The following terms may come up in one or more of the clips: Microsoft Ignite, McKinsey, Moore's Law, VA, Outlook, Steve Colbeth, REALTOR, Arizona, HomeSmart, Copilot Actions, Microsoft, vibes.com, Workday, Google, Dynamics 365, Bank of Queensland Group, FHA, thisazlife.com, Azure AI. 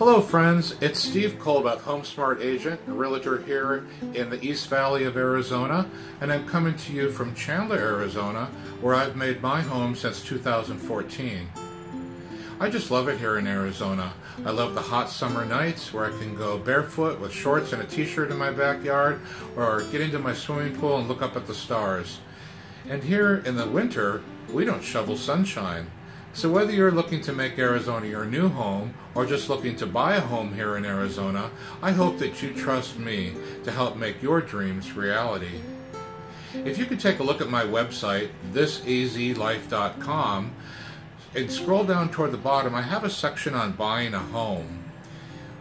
Hello friends, it's Steve Colbeth, HomeSmart agent, a realtor here in the East Valley of Arizona, and I'm coming to you from Chandler, Arizona, where I've made my home since 2014. I just love it here in Arizona. I love the hot summer nights where I can go barefoot with shorts and a t-shirt in my backyard, or get into my swimming pool and look up at the stars. And here in the winter, we don't shovel sunshine. So whether you're looking to make Arizona your new home or just looking to buy a home here in Arizona, I hope that you trust me to help make your dreams reality. If you could take a look at my website, thisazlife.com, and scroll down toward the bottom, I have a section on buying a home.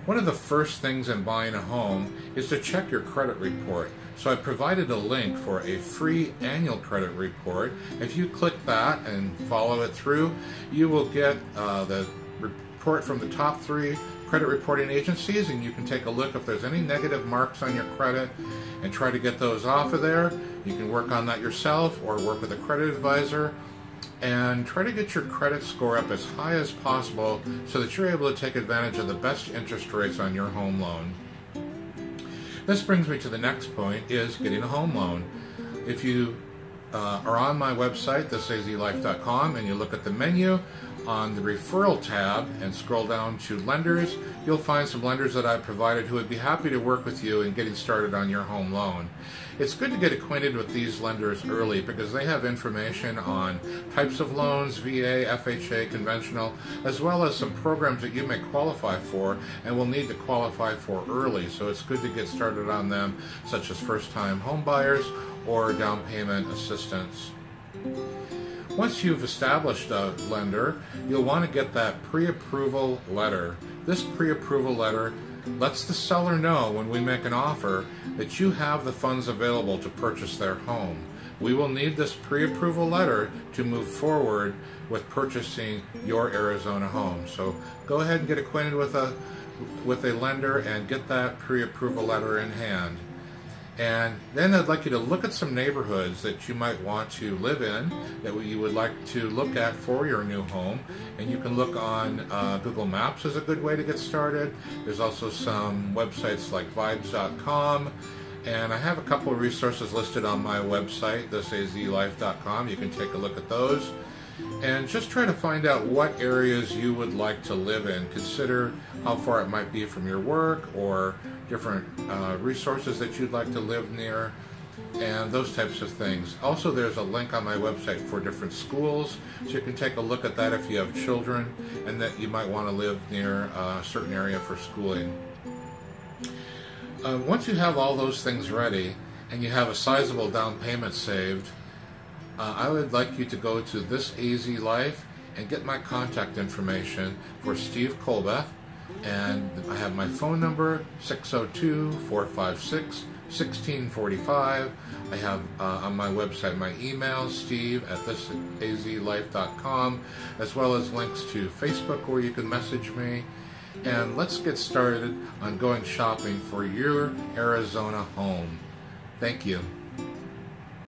One of the first things in buying a home is to check your credit report. So I provided a link for a free annual credit report. If you click that and follow it through, you will get the report from the top three credit reporting agencies, and you can take a look if there's any negative marks on your credit and try to get those off of there. You can work on that yourself or work with a credit advisor and try to get your credit score up as high as possible so that you're able to take advantage of the best interest rates on your home loan. This brings me to the next point, is getting a home loan. If you are on my website, thisazlife.com, and you look at the menu on the referral tab and scroll down to lenders, you'll find some lenders that I provided who would be happy to work with you in getting started on your home loan. It's good to get acquainted with these lenders early because they have information on types of loans, VA, FHA, conventional, as well as some programs that you may qualify for and will need to qualify for early. So it's good to get started on them, such as first-time home buyers or down payment assistance. Once you've established a lender, you'll want to get that pre-approval letter. This pre-approval letter lets the seller know when we make an offer that you have the funds available to purchase their home. We will need this pre-approval letter to move forward with purchasing your Arizona home. So go ahead and get acquainted with a lender and get that pre-approval letter in hand. And then I'd like you to look at some neighborhoods that you might want to live in, that you would like to look at for your new home. And you can look on Google Maps is a good way to get started. There's also some websites like vibes.com. And I have a couple of resources listed on my website, thisazlife.com. You can take a look at those. And just try to find out what areas you would like to live in. Consider how far it might be from your work or different resources that you'd like to live near and those types of things. Also, there's a link on my website for different schools, so you can take a look at that if you have children and that you might want to live near a certain area for schooling. Once you have all those things ready and you have a sizable down payment saved, I would like you to go to This Easy Life and get my contact information for Steve Colbeth. And I have my phone number, 602-456-1645. I have on my website my email, steve@thisazlife.com, as well as links to Facebook where you can message me. And let's get started on going shopping for your Arizona home. Thank you.